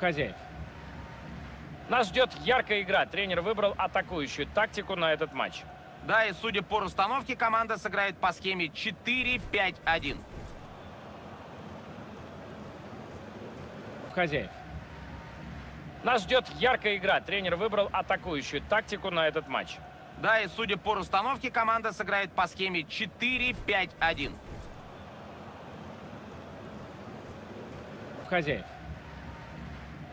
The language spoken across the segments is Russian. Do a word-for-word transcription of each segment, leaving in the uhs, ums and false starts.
хозяев. Нас ждет яркая игра. Тренер выбрал атакующую тактику на этот матч. Да, и судя по расстановке, команда сыграет по схеме четыре пять один. Хозяев. Нас ждет яркая игра. Тренер выбрал атакующую тактику на этот матч. Да, и судя по расстановке, команда сыграет по схеме четыре пять один. Хозяев.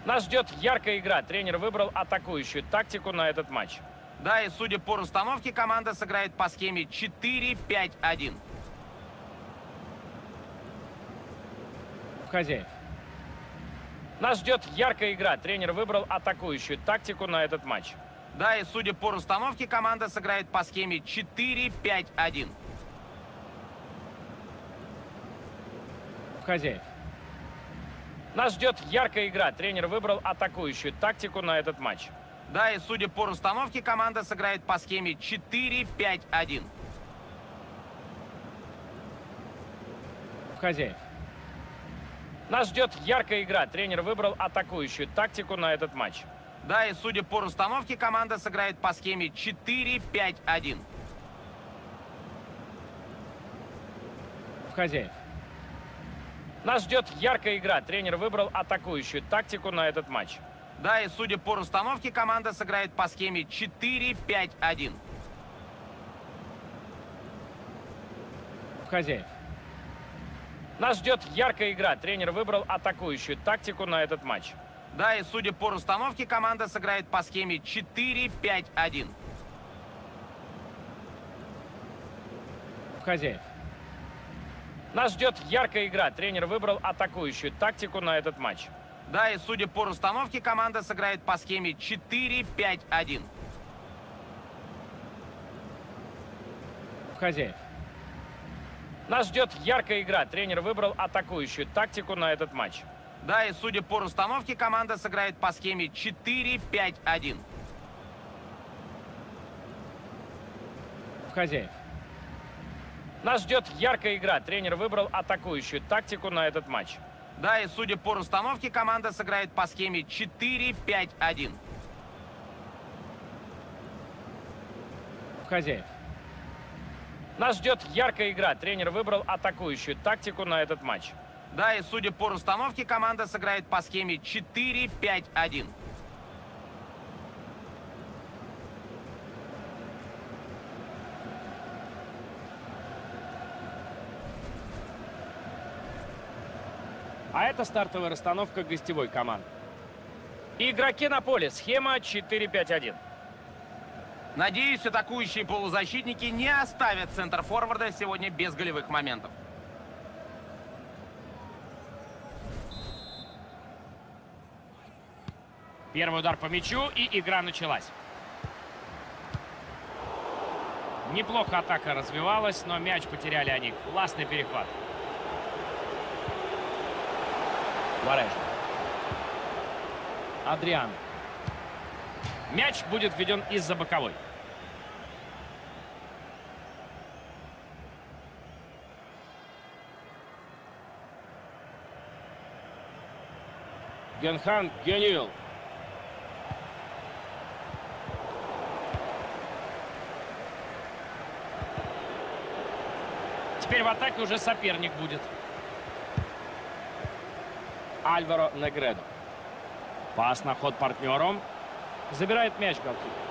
Нас ждет яркая игра. Тренер выбрал атакующую тактику на этот матч. Да, и судя по расстановке, команда сыграет по схеме четыре пять один. Хозяев. Нас ждет яркая игра. Тренер выбрал атакующую тактику на этот матч. Да, и судя по расстановке, команда сыграет по схеме четыре пять один. Хозяев. Нас ждет яркая игра. Тренер выбрал атакующую тактику на этот матч. Да, и судя по расстановке, команда сыграет по схеме четыре пять один. Хозяев. Нас ждет яркая игра. Тренер выбрал атакующую тактику на этот матч. Да, и судя по расстановке, команда сыграет по схеме четыре пять один. Хозяев. Нас ждет яркая игра. Тренер выбрал атакующую тактику на этот матч. Да, и судя по расстановке, команда сыграет по схеме четыре пять один. Хозяев. Нас ждет яркая игра. Тренер выбрал атакующую тактику на этот матч. Да, и судя по расстановке, команда сыграет по схеме четыре пять один. Хозяев. Нас ждет яркая игра. Тренер выбрал атакующую тактику на этот матч. Да, и судя по расстановке, команда сыграет по схеме четыре пять один. Хозяев. Нас ждет яркая игра. Тренер выбрал атакующую тактику на этот матч. Да, и судя по расстановке, команда сыграет по схеме четыре пять один. Хозяев. Нас ждет яркая игра. Тренер выбрал атакующую тактику на этот матч. Да, и судя по расстановке, команда сыграет по схеме четыре пять один. Хозяев. Нас ждет яркая игра. Тренер выбрал атакующую тактику на этот матч. Да, и судя по расстановке, команда сыграет по схеме четыре пять один. А это стартовая расстановка гостевой команды. Игроки на поле. Схема четыре пять один. Надеюсь, атакующие полузащитники не оставят центр форварда сегодня без голевых моментов. Первый удар по мячу, и игра началась. Неплохо атака развивалась, но мяч потеряли они. Классный перехват. Вареш. Адриан. Мяч будет введен из-за боковой. Генхан Генил. Теперь в атаке уже соперник будет. Альваро Негредо. Пас на ход партнером. Забирает мяч голкипер.